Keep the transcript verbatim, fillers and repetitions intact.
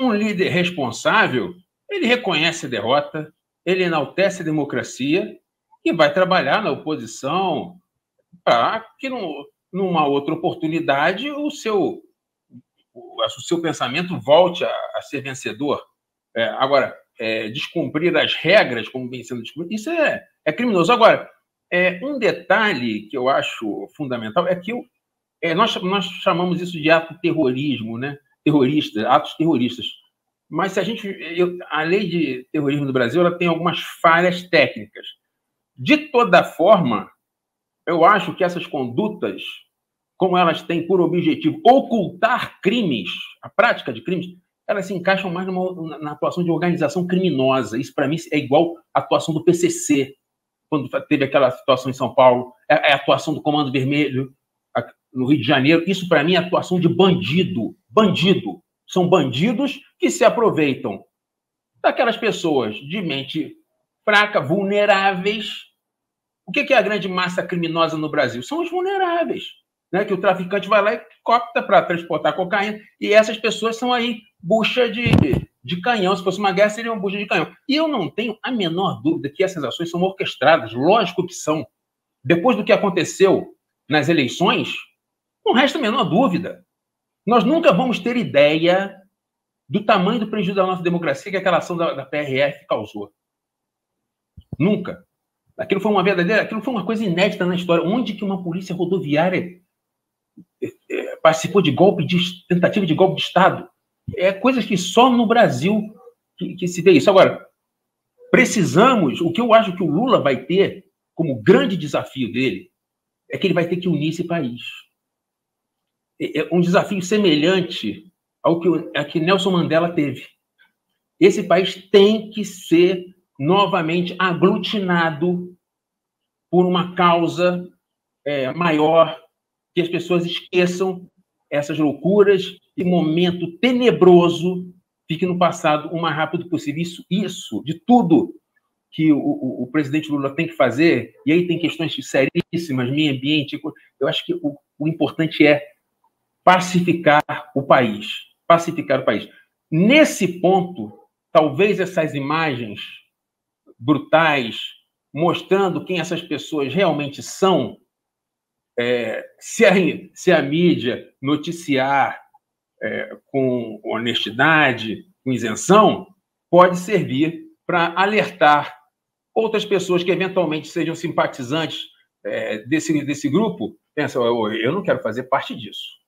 Um, um líder responsável, ele reconhece a derrota, ele enaltece a democracia e vai trabalhar na oposição para que, num, numa outra oportunidade, o seu, o, o seu pensamento volte a, a ser vencedor. É, agora, é, descumprir as regras, como vem sendo descumprido, isso é, é criminoso. Agora, é, um detalhe que eu acho fundamental é que eu, é, nós, nós chamamos isso de ato terrorismo, né? Terroristas, atos terroristas. Mas se a gente, eu, a lei de terrorismo do Brasil, ela tem algumas falhas técnicas. De toda forma, eu acho que essas condutas, como elas têm por objetivo ocultar crimes, a prática de crimes, elas se encaixam mais numa, na atuação de organização criminosa. Isso, para mim, é igual à atuação do P C C, quando teve aquela situação em São Paulo, é a atuação do Comando Vermelho no Rio de Janeiro. Isso, para mim, é atuação de bandido. Bandido. São bandidos que se aproveitam daquelas pessoas de mente fraca, vulneráveis. O que é a grande massa criminosa no Brasil? São os vulneráveis, né? Que o traficante vai lá e copta para transportar cocaína. E essas pessoas são aí bucha de, de canhão. Se fosse uma guerra, seria uma bucha de canhão. E eu não tenho a menor dúvida que essas ações são orquestradas. Lógico que são. Depois do que aconteceu nas eleições, não resta a menor dúvida. Nós nunca vamos ter ideia do tamanho do prejuízo da nossa democracia que aquela ação da, da P R F causou. Nunca. Aquilo foi uma verdadeira, aquilo foi uma coisa inédita na história. Onde que uma polícia rodoviária participou de golpe, de tentativa de golpe de Estado? É coisas que só no Brasil que, que se vê isso. Agora, precisamos, o que eu acho que o Lula vai ter como grande desafio dele é que ele vai ter que unir esse país. É um desafio semelhante ao que, a que Nelson Mandela teve. Esse país tem que ser novamente aglutinado por uma causa é, maior, que as pessoas esqueçam essas loucuras e momento tenebroso fique no passado o mais rápido possível. Isso, isso de tudo que o, o, o presidente Lula tem que fazer, e aí tem questões seríssimas, meio ambiente, eu acho que o, o importante é pacificar o país. Pacificar o país. Nesse ponto, talvez essas imagens brutais, mostrando quem essas pessoas realmente são, é, se, a, se a mídia noticiar é, com honestidade, com isenção, pode servir para alertar outras pessoas que eventualmente sejam simpatizantes é, desse, desse grupo. Pensa, eu, eu não quero fazer parte disso.